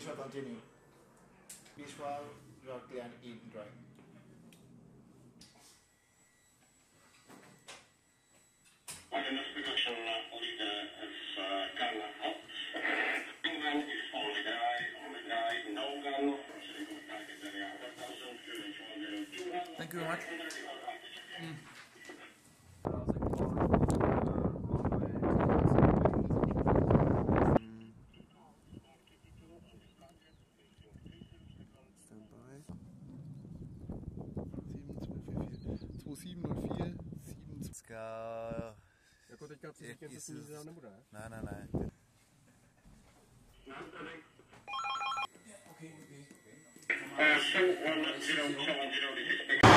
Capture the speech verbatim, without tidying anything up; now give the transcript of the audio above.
Vishwa, continue. Vishwa, you are clear and in drawing. I can not speak of Shola Olida as Kala Hop. Gungan is only guy, only guy, no gun. Thank you very much. Mm. Dneska... Jako teďka přes víkend se nic dělat nebude, ne? Ne, ne, ne. Okay, okay. Uh, so, um, you know,